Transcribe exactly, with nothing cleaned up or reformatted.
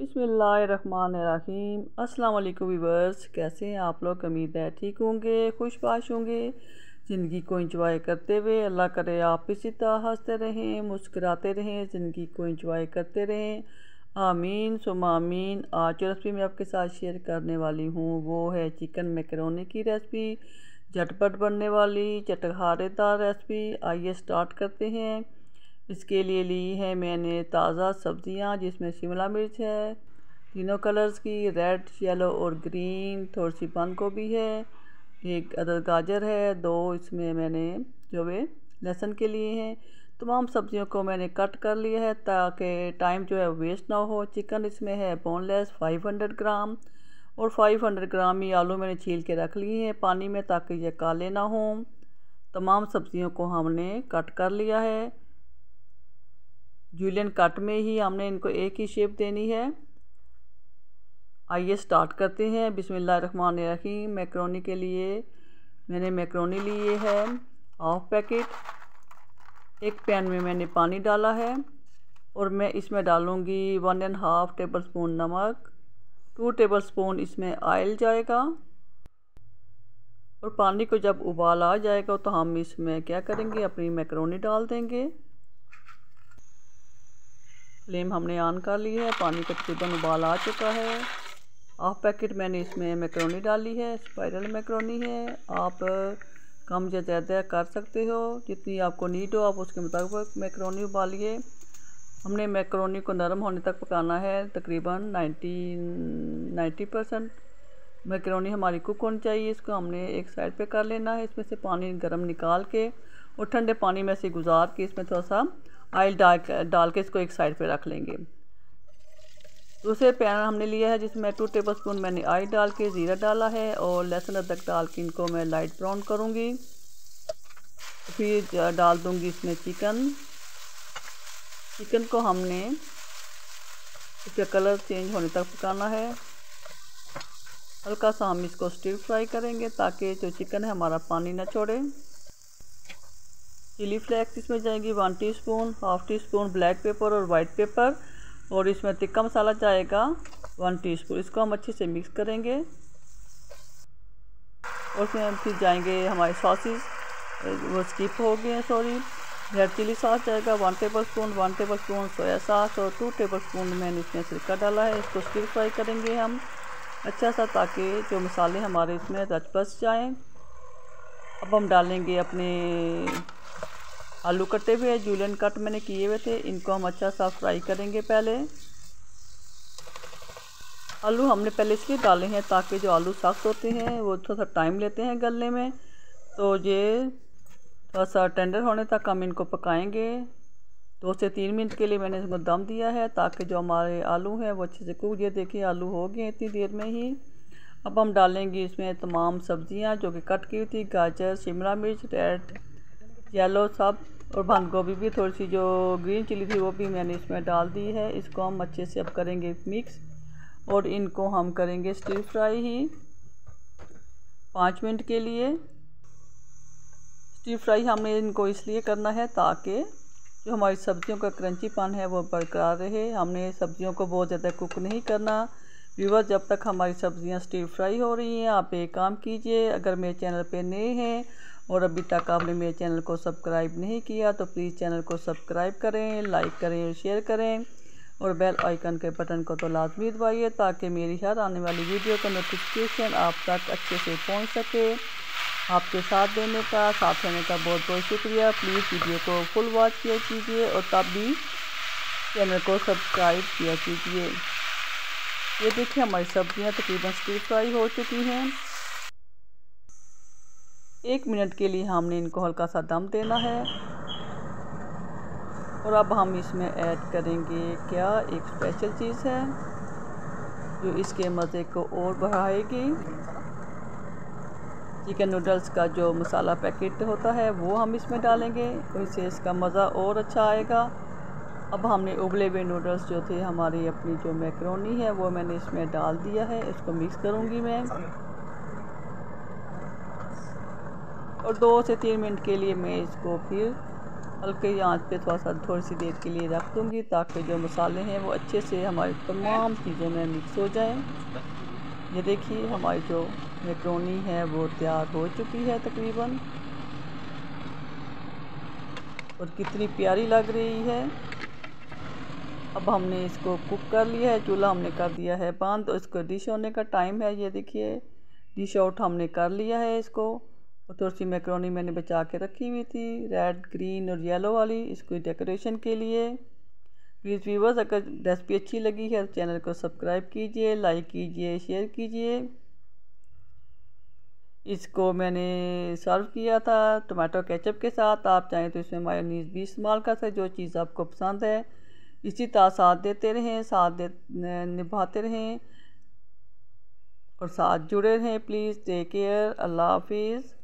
बिस्मिल्लाहिर्रहमानिर्रहीम। अस्सलाम वालेकुम व्यूअर्स, कैसे हैं आप लोग? उम्मीद है ठीक होंगे, खुशबाश होंगे, ज़िंदगी को इंजॉय करते हुए। अल्लाह करे आप इसी तरह हंसते रहें, मुस्कराते रहें, ज़िंदगी को इंजॉय करते रहें। आमीन सुम्मा आमीन। आज जो रेसिपी मैं आपके साथ शेयर करने वाली हूँ वो है चिकन मैकरोनी की रेसिपी, झटपट बनने वाली चटखारेदार रेसिपी। आइए स्टार्ट करते हैं। इसके लिए ली है मैंने ताज़ा सब्ज़ियाँ जिसमें शिमला मिर्च है तीनों कलर्स की, रेड, येलो और ग्रीन, थोड़ी सी बंद गोभी है, एक अदद गाजर है, दो इसमें मैंने जो वे लहसुन के लिए हैं। तमाम सब्ज़ियों को मैंने कट कर लिया है ताकि टाइम जो है वेस्ट ना हो। चिकन इसमें है बोनलेस पाँच सौ ग्राम और पाँच सौ ग्राम ही आलू मैंने छील के रख लिए हैं पानी में ताकि ये काले ना हों। तमाम सब्ज़ियों को हमने कट कर लिया है, जूलियन कट में ही हमने इनको एक ही शेप देनी है। आइए स्टार्ट करते हैं। बिस्मिल्लाहिर्रहमानिर्रहीम। मैकरोनी के लिए मैंने मैकरोनी लिए है हाफ पैकेट। एक पैन में मैंने पानी डाला है और मैं इसमें डालूँगी one and half tablespoon नमक, टू टेबल स्पून इसमें ऑयल जाएगा। और पानी को जब उबाल आ जाएगा तो हम इसमें क्या करेंगे, अपनी मैकरोनी डाल देंगे। फ्लेम हमने ऑन कर ली है, पानी तकरीबन उबाल आ चुका है। हाफ पैकेट मैंने इसमें मैकरोनी डाली है, स्पाइरल मैकरोनी है। आप कम या ज़्यादा कर सकते हो, जितनी आपको नीड हो आप उसके मुताबिक मैकरोनी उबालिए। हमने मैकरोनी को नरम होने तक पकाना है, तकरीबन नाइन्टी परसेंट मैकरोनी हमारी कुक होनी चाहिए। इसको हमने एक साइड पे कर लेना है। इसमें से पानी गर्म निकाल के और ठंडे पानी में से गुजार के इसमें थोड़ा सा ऑयल डाल डाल के इसको एक साइड पे रख लेंगे। दूसरे पैन हमने लिया है जिसमें टू टेबल स्पून मैंने ऑयल डाल के ज़ीरा डाला है और लहसुन अदरक डाल के इनको मैं लाइट ब्राउन करूँगी। फिर डाल दूँगी इसमें चिकन। चिकन को हमने इसका कलर चेंज होने तक पकाना है। हल्का सा हम इसको स्टीर फ्राई करेंगे ताकि जो चिकन है हमारा पानी ना छोड़े। चिली फ्लेक्स इसमें जाएगी one teaspoon, half teaspoon black pepper और वाइट पेपर, और इसमें तिक्का मसाला जाएगा वन टीस्पून। इसको हम अच्छे से मिक्स करेंगे। और इसमें हम फिर जाएंगे हमारे सॉसेस, वो स्किप हो गए हैं, सॉरी। रेड चिली सॉस जाएगा one tablespoon, one tablespoon soya sauce और टू टेबल स्पून मैंने इसमें सिरका डाला है। इसको स्टीर फ्राई करेंगे हम अच्छा सा ताकि जो मसाले हमारे इसमें रच बस जाएँ। अब हम डालेंगे अपने आलू कटे हुए, जूलियन कट मैंने किए हुए थे, इनको हम अच्छा सा फ्राई करेंगे। पहले आलू हमने पहले इसलिए डाले हैं ताकि जो आलू सख्त होते हैं वो थोड़ा सा टाइम लेते हैं गलने में, तो ये थोड़ा सा टेंडर होने तक हम इनको पकाएंगे। दो से तीन मिनट के लिए मैंने इसको दम दिया है ताकि जो हमारे आलू हैं वो अच्छे से कुक। ये देखिए आलू हो गए इतनी देर में ही। अब हम डालेंगे इसमें तमाम सब्जियाँ जो कि कट की हुई थी, गाजर, शिमला मिर्च, रेड, येलो सब, और बंद गोभी भी, थोड़ी सी जो ग्रीन चिली थी वो भी मैंने इसमें डाल दी है। इसको हम अच्छे से अब करेंगे मिक्स और इनको हम करेंगे स्टीर फ्राई ही पाँच मिनट के लिए। स्टीर फ्राई हमने इनको इसलिए करना है ताकि जो हमारी सब्ज़ियों का क्रंचीपन है वो बरकरार रहे। हमने सब्ज़ियों को बहुत ज़्यादा कुक नहीं करना। व्यूअर्स, जब तक हमारी सब्ज़ियाँ स्टीर फ्राई हो रही हैं आप एक काम कीजिए, अगर मेरे चैनल पे नए हैं और अभी तक आपने मेरे चैनल को सब्सक्राइब नहीं किया तो प्लीज़ चैनल को सब्सक्राइब करें, लाइक करें और शेयर करें, और बेल आइकन के बटन को तो लाजमी दबाइए ताकि मेरी हर आने वाली वीडियो का नोटिफिकेशन आप तक अच्छे से पहुंच सके। आपके साथ देने का, साथ रहने का बहुत बहुत शुक्रिया। प्लीज़ वीडियो को फुल वॉच किया कीजिए और तब भी चैनल को सब्सक्राइब किया कीजिए। ये देखिए हमारी सब्ज़ियाँ तकरीबन स्टीर फ्राई हो चुकी हैं। एक मिनट के लिए हमने इनको हल्का सा दम देना है। और अब हम इसमें ऐड करेंगे क्या, एक स्पेशल चीज़ है जो इसके मज़े को और बढ़ाएगी। चिकन नूडल्स का जो मसाला पैकेट होता है वो हम इसमें डालेंगे, उससे इसका मज़ा और अच्छा आएगा। अब हमने उबले हुए नूडल्स जो थे हमारी अपनी जो मैकरोनी है वो मैंने इसमें डाल दिया है। इसको मिक्स करूँगी मैं और दो से तीन मिनट के लिए मैं इसको फिर हल्की आंच पे थोड़ा सा थोड़ी सी देर के लिए रख दूँगी ताकि जो मसाले हैं वो अच्छे से हमारी तमाम चीज़ों में मिक्स हो जाएं। ये देखिए हमारी जो मैक्रोनी है वो तैयार हो चुकी है तकरीबन, और कितनी प्यारी लग रही है। अब हमने इसको कुक कर लिया है, चूल्हा हमने कर दिया है बंद, तो इसको डिश होने का टाइम है। ये देखिए डिश आउट हमने कर लिया है इसको, और थोड़ी सी मैक्रोनी मैंने बचा के रखी हुई थी रेड ग्रीन और येलो वाली, इसको डेकोरेशन के लिए। प्लीज़ व्यूवर्स, अगर रेसिपी अच्छी लगी है तो चैनल को सब्सक्राइब कीजिए, लाइक कीजिए, शेयर कीजिए। इसको मैंने सर्व किया था टमाटो केचप के साथ, आप चाहें तो इसमें मायोनीज़ भी इस्तेमाल कर सकते, जो चीज़ आपको पसंद है। इसी तरह साथ देते रहें, साथ दे निभाते रहें और साथ जुड़े रहें। प्लीज़ टेक केयर, अल्लाह हाफिज़।